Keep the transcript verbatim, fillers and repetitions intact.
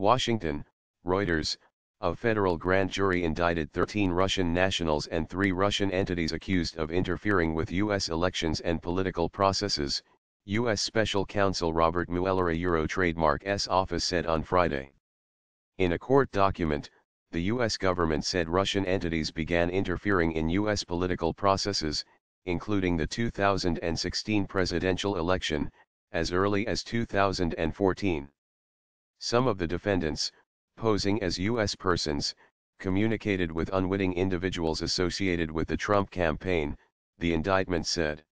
Washington, Reuters, a federal grand jury indicted thirteen Russian nationals and three Russian entities accused of interfering with U S elections and political processes, U S Special Counsel Robert Mueller, a Eurotrademark's office, said on Friday. In a court document, the U S government said Russian entities began interfering in U S political processes, including the two thousand sixteen presidential election, as early as two thousand fourteen. Some of the defendants, posing as U S persons, communicated with unwitting individuals associated with the Trump campaign, the indictment said.